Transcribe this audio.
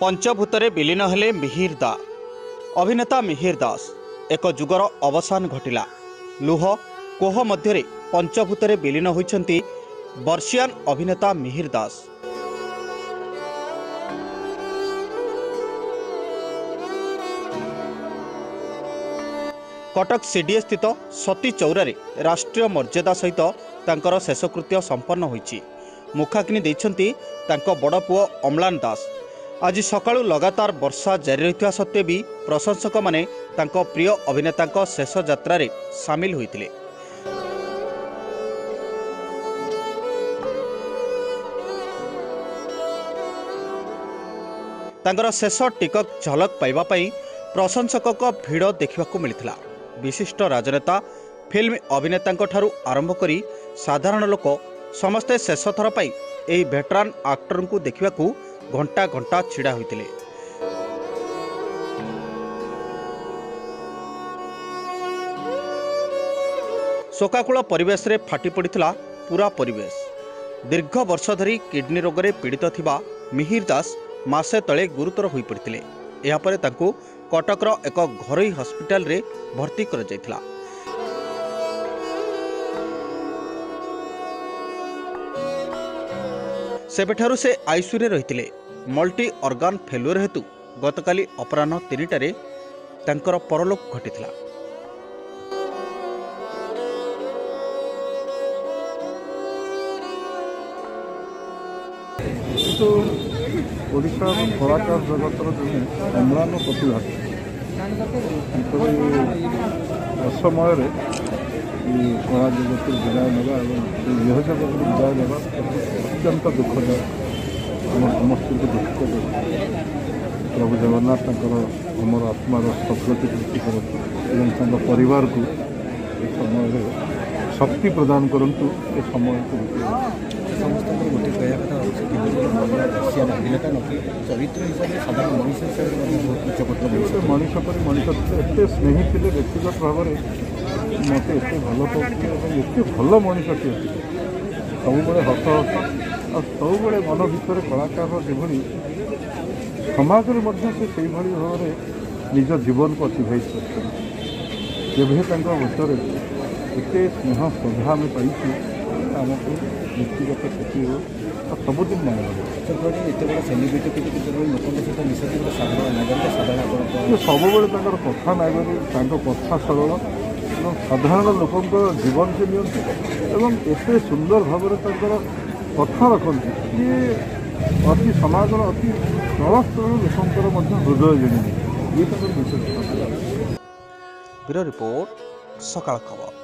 पंचभूतरे विलीन हेले मिहिर दा। अभिनेता मिहिर दास एक जुगर अवसान घटिला। लुह कोह मध्य पंचभूतरे विलीन होइछंती बर्षियान अभिनेता मिहिर दास। कटक सीडीए स्थित सती चौरारे राष्ट्रीय मर्यादा सहित तांकर शेषकृत्य संपन्न होईची। मुखाग्नि देइछंती तांको बड़ पुओ अम्लान दास। आज सकाळू लगातार वर्षा जारी रहितवा सत्वे भी प्रशंसक माने तांको प्रिय अभिनेतांको शेष यात्रारे सामिल होईतिले। तांकर शेष टिकक झलक पाइबा पई प्रशंसकको भीड़ देखिबाकू मिलिथिला। विशिष्ट राजनेता फिल्म अभिनेतांको ठारू आरंभ करी साधारण लोक समस्ते शेष थर पाई एही भेटरान आक्टर को देखिबाकू घंटा घंटा छिड़ा होइतिले। शोकाकुल परिवेश रे फाटी पड़िथिला पूरा परिवेश। दीर्घ वर्ष धरी किडनी रोग रे पीड़ित थिबा मिहिर दास मासे तले गुरुतर होई पड़िथिले। एहा परे तांको कटकर एक घरोई हॉस्पिटल रे भर्ती कर जायथिला। सेबेठारु से आईसीयू रे रहितिले। मल्टी ऑर्गन फेल्युअर हेतु गतकाली अपराह्न 3टा रे तांकर परलोक घटिथिला। ओडिशार कलाकार जगतर जो अम्लान प्रतिभा असमय कला जगत विदाय ना यह जगत विदाय ना अत्यंत दुखदायक आम समस्त को दुख प्रभु जगन्नाथ आमर आत्मार सद्गति वृद्धि करूँ परिवार को समय शक्ति प्रदान करूँ। ए समय समस्त गोटे कहना कथा होगा अभिनेता नी चरित्र हिसाब से साधारण मनुष्य हिसाब मनीष पर मनीष एत स्नेही थे व्यक्तिगत भाव में मत एत भल पाते एत भल मनीष थे सब बड़े हस हस आ सब बड़े मन भितर कलाकार जो समाज में भाव में निज जीवन को अतिवाहित कर एत स्नेह श्रद्धा आम पाई आमको व्यक्तिगत क्षति हो सबुदिन मन लगे एत बड़ा सेलिब्रिटी लोक सहित मिशा साधारण नागरिक साधारण सबुबले कथा नागरिक कथा सरल और साधारण लोक जीवन के नियंत्रित एत सुंदर भाव में कथा रखती ये अति समाज अति तल स्तर लोक हृदय जमी ये विशेष रिपोर्ट सकाल खबर।